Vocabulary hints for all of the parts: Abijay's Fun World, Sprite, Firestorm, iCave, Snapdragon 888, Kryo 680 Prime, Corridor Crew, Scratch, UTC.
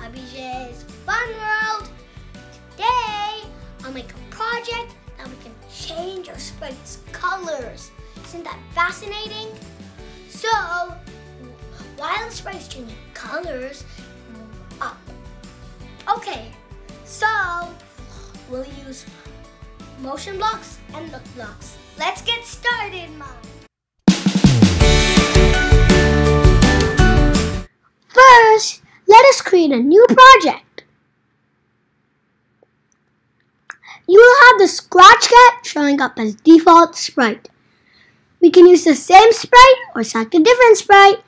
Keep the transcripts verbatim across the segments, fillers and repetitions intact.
Abijay's Fun World. Today, I'll make a project that we can change our sprite's colors. Isn't that fascinating? So, while the sprite's changing colors, move up. Okay, so we'll use motion blocks and look blocks. Let's get started, Mom. First, let us create a new project. You will have the Scratch cat showing up as default sprite. We can use the same sprite or select a different sprite.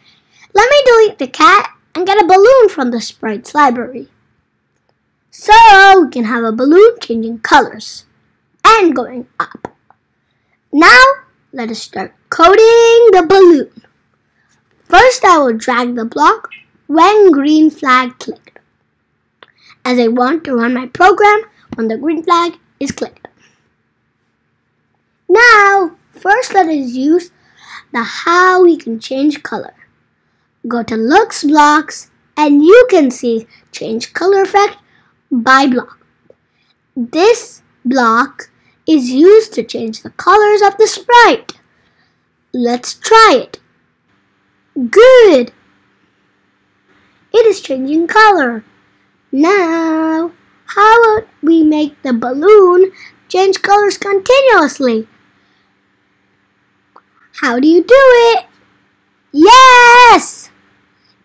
Let me delete the cat and get a balloon from the sprites library. So we can have a balloon changing colors and going up. Now let us start coding the balloon. First, I will drag the block when green flag clicked, as I want to run my program when the green flag is clicked. Now, first let us use the how we can change color. Go to looks blocks and you can see change color effect by block. This block is used to change the colors of the sprite. Let's try it. Good! It is changing color. Now, how would we make the balloon change colors continuously? How do you do it? Yes!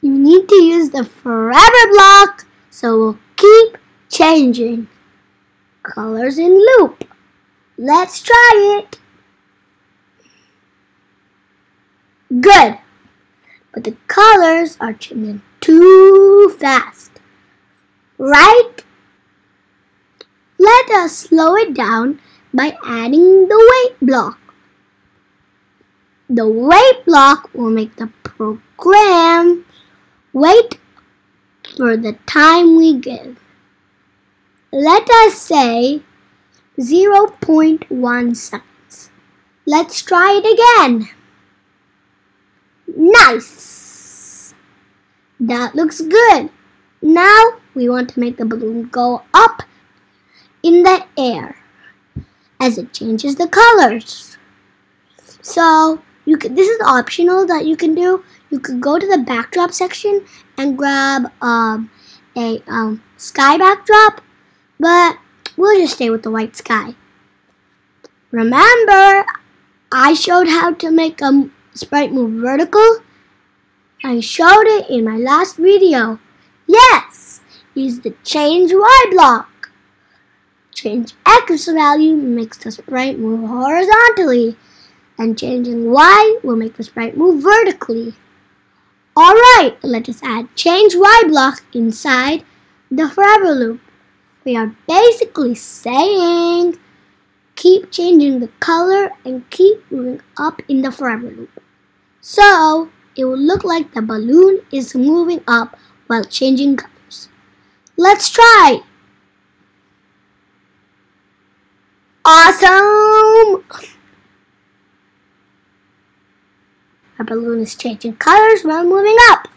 You need to use the forever block, so we'll keep changing colors in loop. Let's try it. Good! But the colors are changing too fast, right? Let us slow it down by adding the wait block. The wait block will make the program wait for the time we give. Let us say zero point one seconds. Let's try it again. Nice! That looks good. Now we want to make the balloon go up in the air as it changes the colors. So you could, this is optional that you can do. You could go to the backdrop section and grab um, a um, sky backdrop, but we'll just stay with the white sky. Remember, I showed how to make a sprite move vertical. I showed it in my last video. Yes! Use the change Y block. Change X value makes the sprite move horizontally, and changing Y will make the sprite move vertically. Alright, let us add change Y block inside the forever loop. We are basically saying keep changing the color and keep moving up in the forever loop. So, it will look like the balloon is moving up while changing colors. Let's try! Awesome! Our balloon is changing colors while moving up.